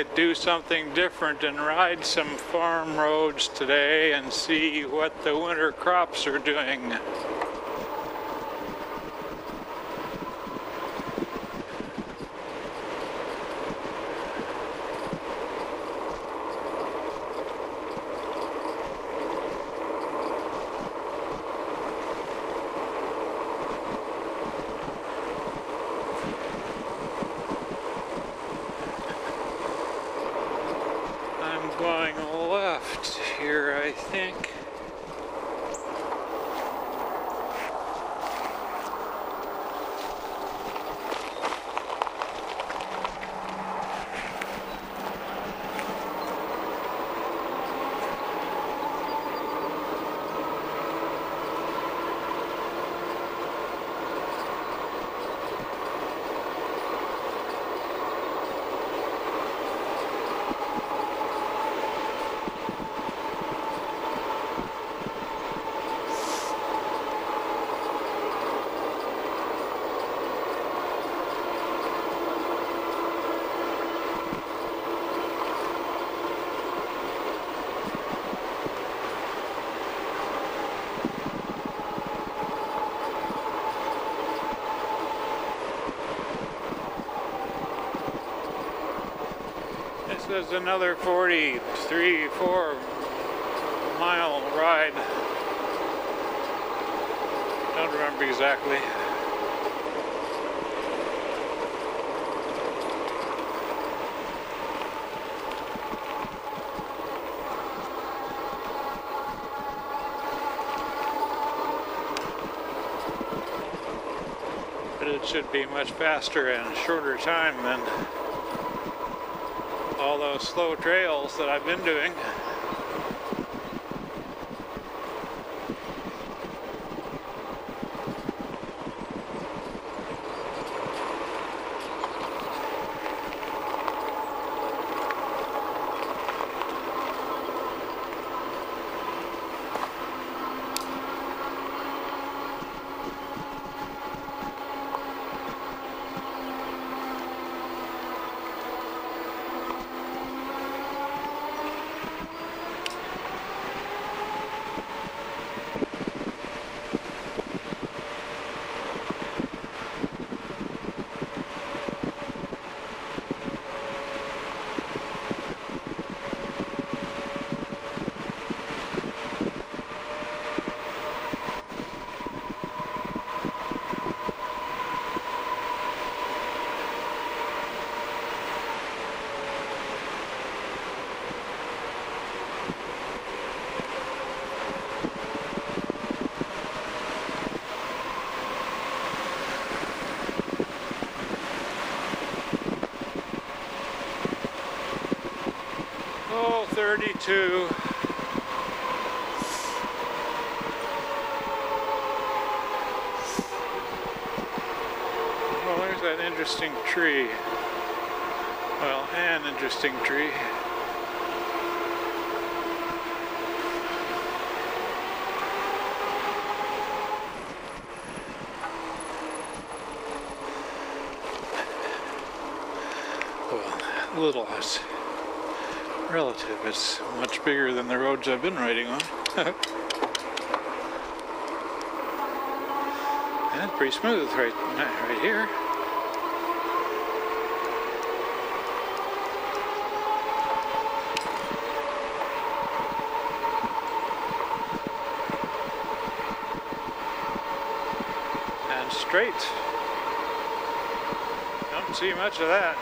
I'd do something different and ride some farm roads today and see what the winter crops are doing. Going left here, I think. This is another 4 mile ride. Don't remember exactly. But it should be much faster and shorter time than all those slow trails that I've been doing. Oh, 32. Well, there's that interesting tree. Well, an interesting tree. Well, little house. Relative, it's much bigger than the roads I've been riding on. That's pretty smooth right here. And straight. Don't see much of that.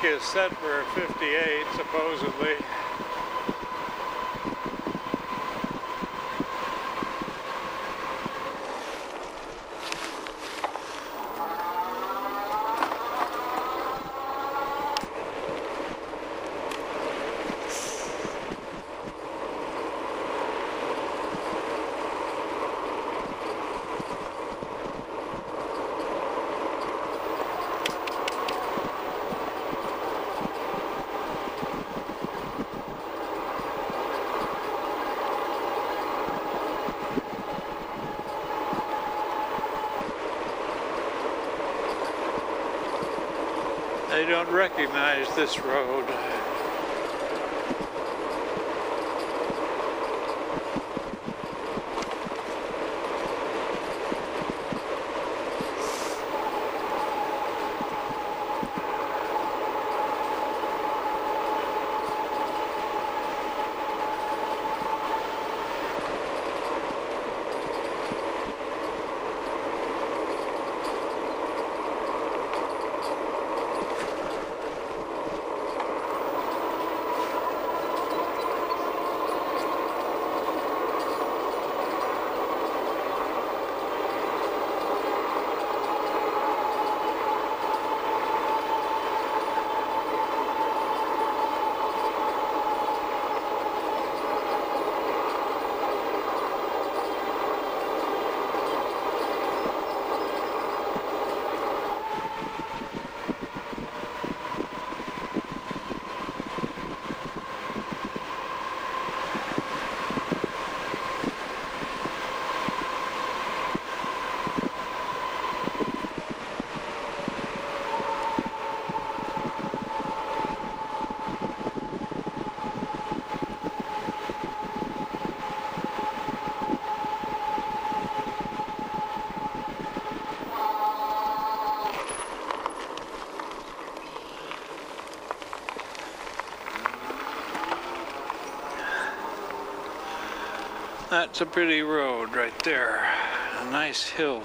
Peak is set for 58, supposedly. They don't recognize this road. That's a pretty road right there, a nice hill.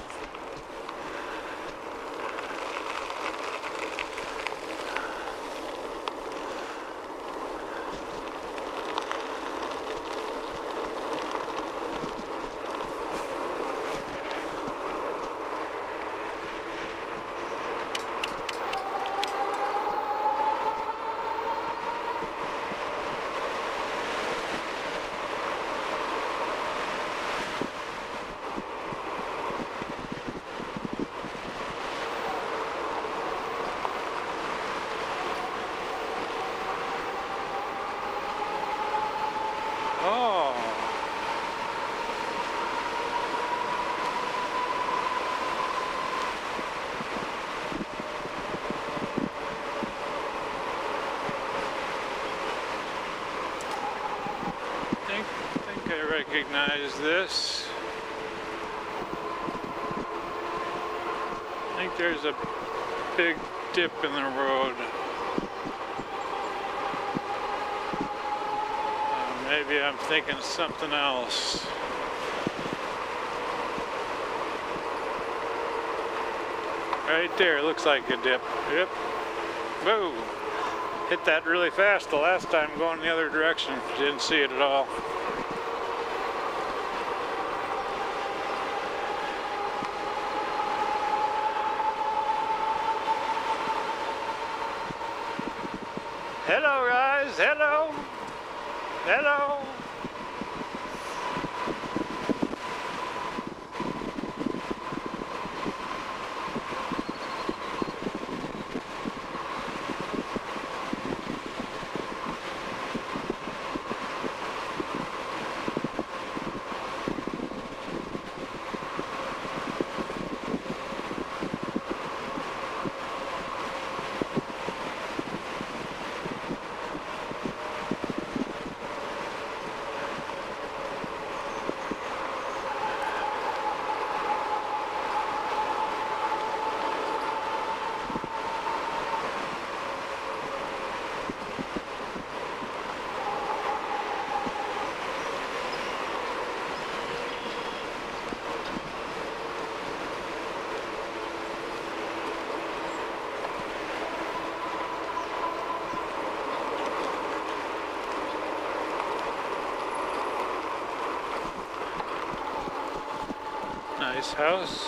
Recognize this. I think there's a big dip in the road. Maybe I'm thinking something else. Right there, looks like a dip. Yep. Whoa! Hit that really fast the last time going the other direction. Didn't see it at all. Hello, guys. Hello. Hello. Nice house.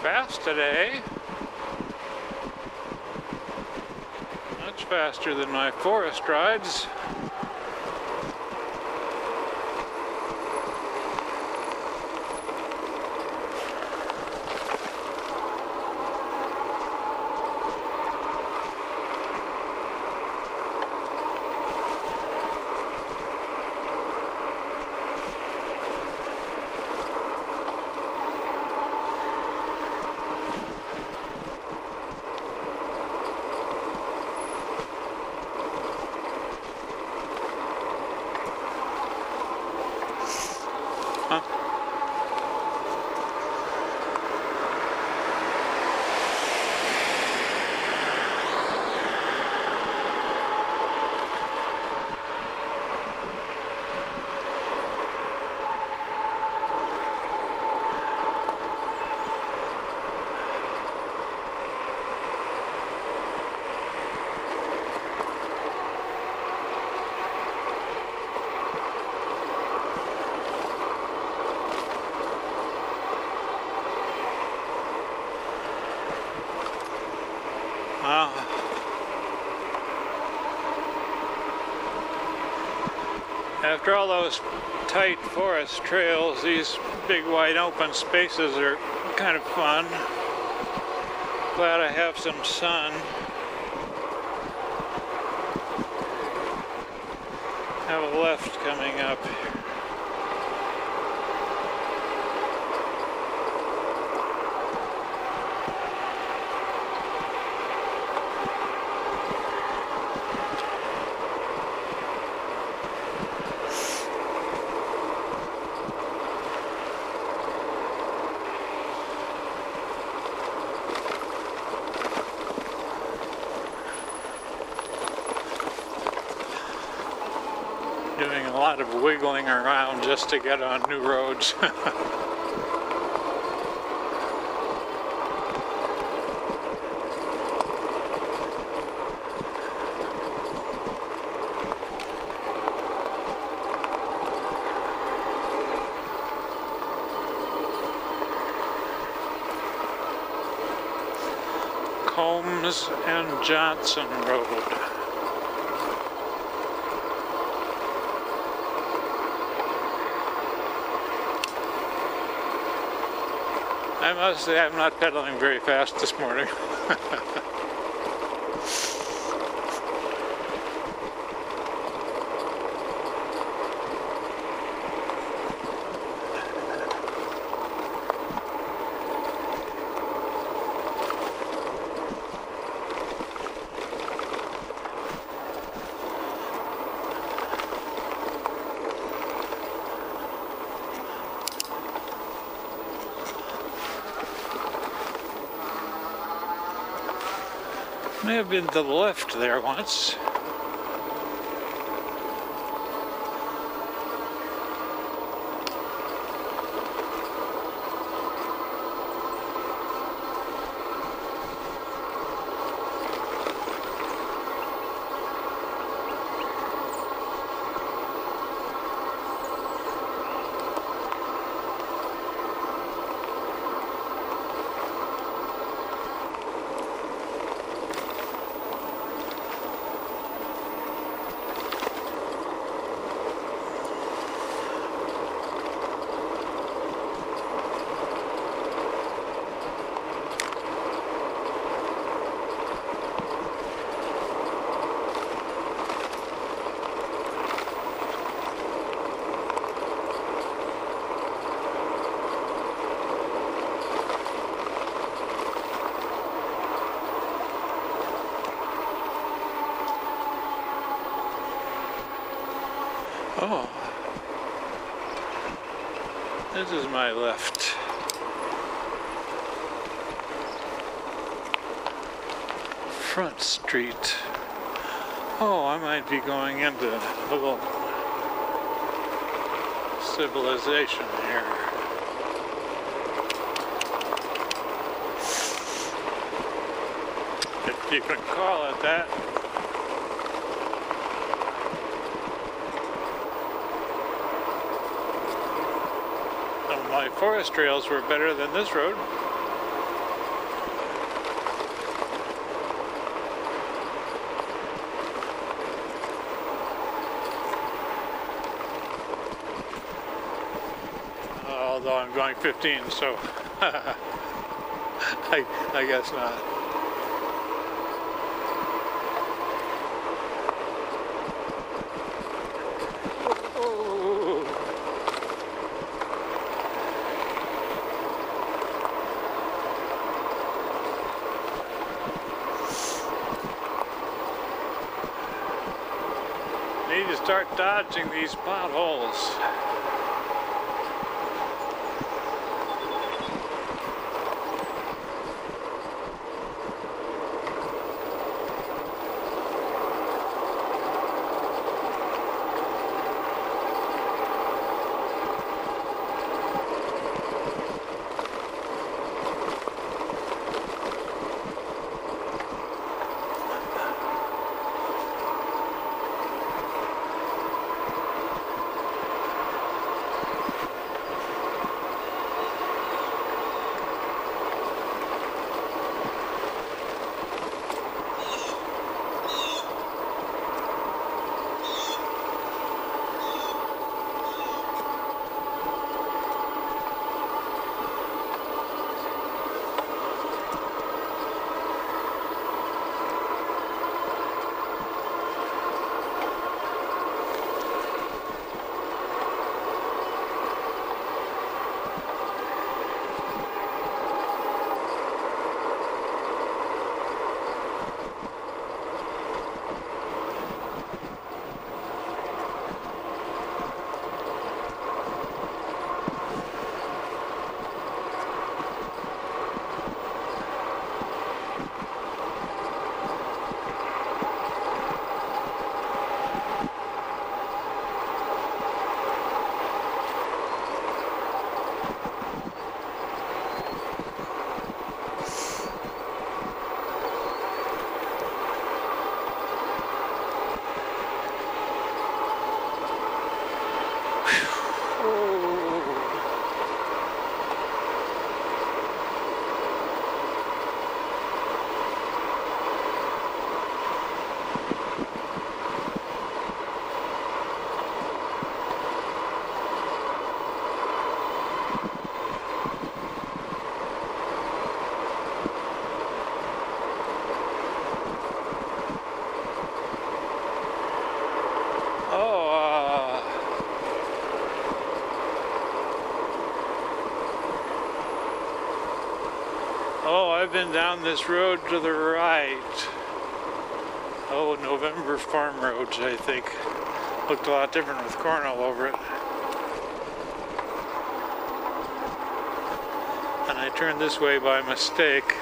Fast today, much faster than my forest rides. After all those tight forest trails, these big wide open spaces are kind of fun. Glad I have some sun. I have a left coming up here. Doing a lot of wiggling around just to get on new roads. Combs and Johnson Road. I must say, I'm not pedaling very fast this morning. May have been to the left there once. Oh, this is my left. Front Street. Oh, I might be going into a little civilization here. If you can call it that. Some of my forest trails were better than this road. Although I'm going 15, so I guess not. Need to start dodging these potholes. I've been down this road to the right. Oh, November farm roads, I think. Looked a lot different with corn all over it. And I turned this way by mistake.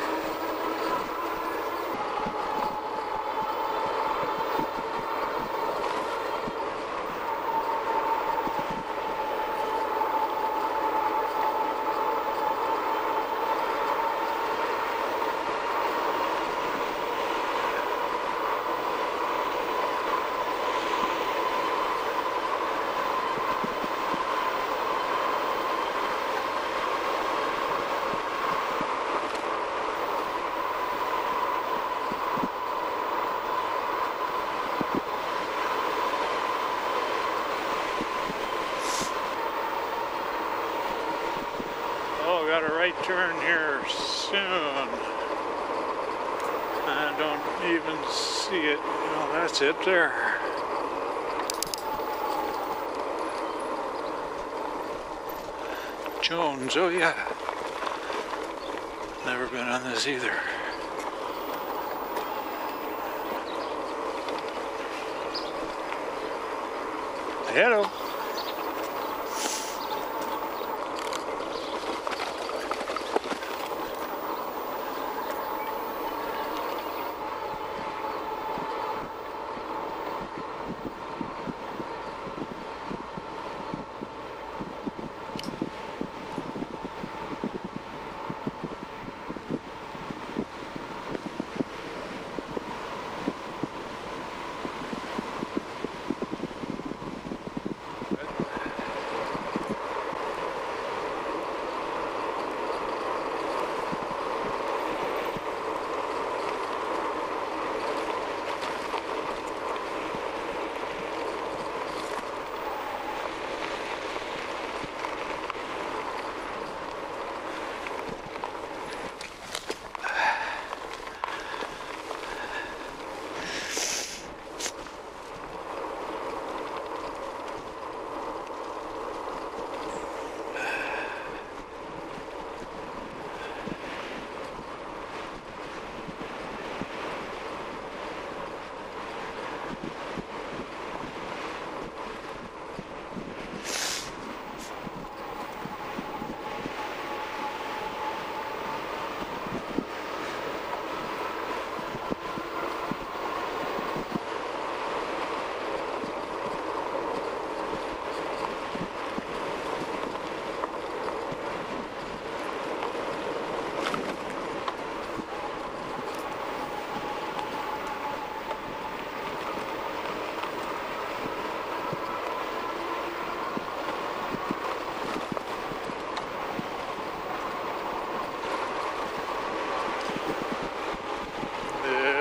Got a right turn here soon. I don't even see it. Well, that's it there. Jones, oh yeah. Never been on this either. Hello.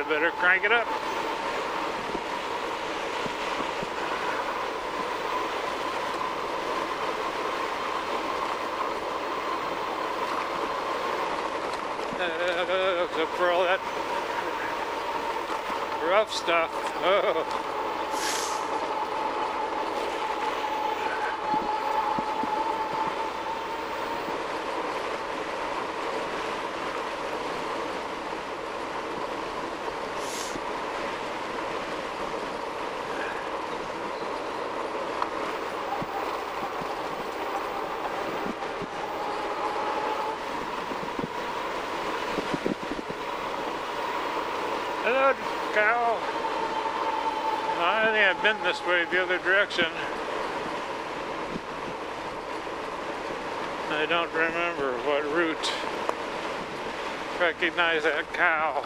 Better crank it up. Look for all that rough stuff. Oh. Cow. I don't think I've been this way the other direction. I don't remember what route. Recognize that cow.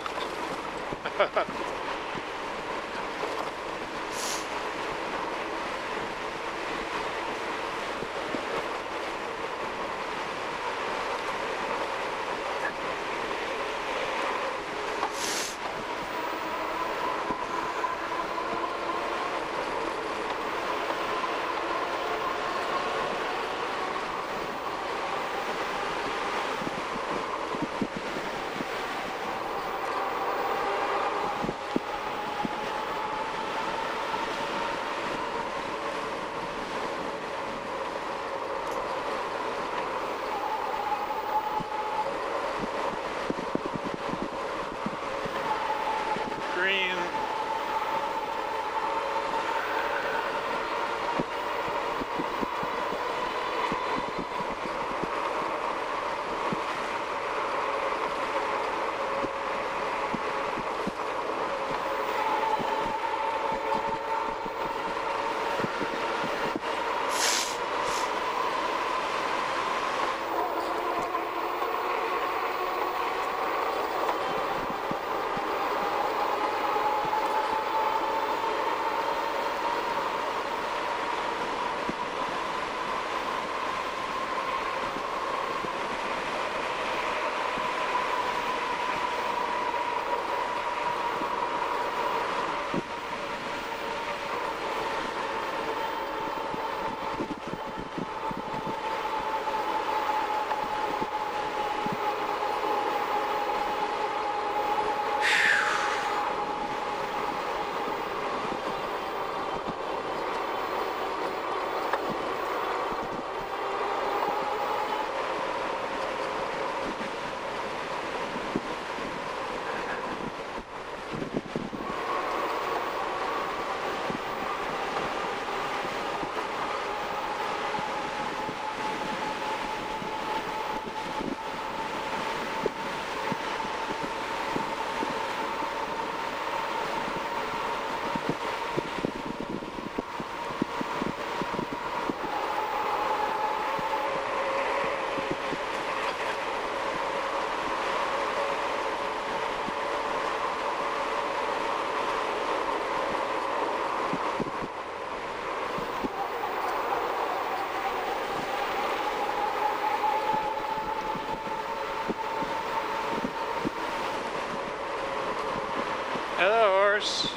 years.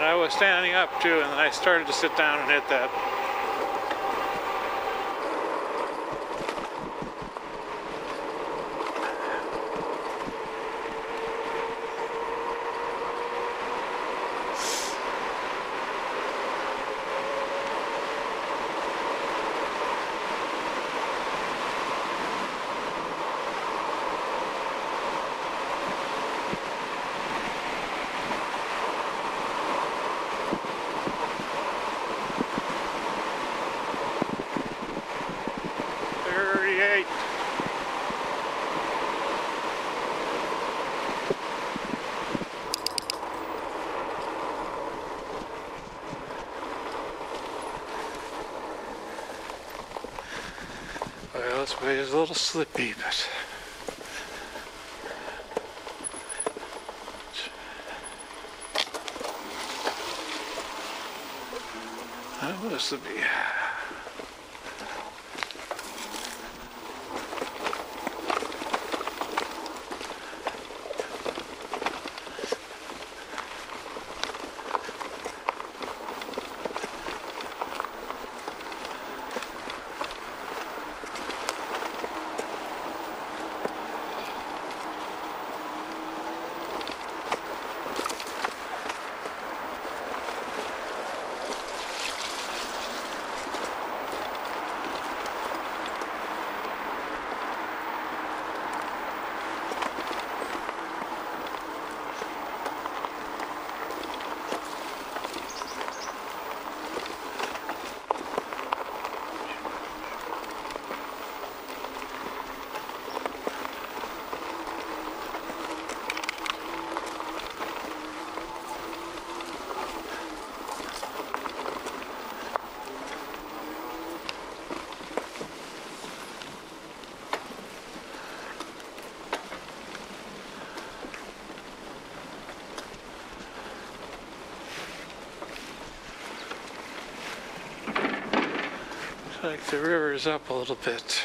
I was standing up too, and then I started to sit down and hit that. Well, this way is a little slippy, but that was slippy. Like the river's up a little bit.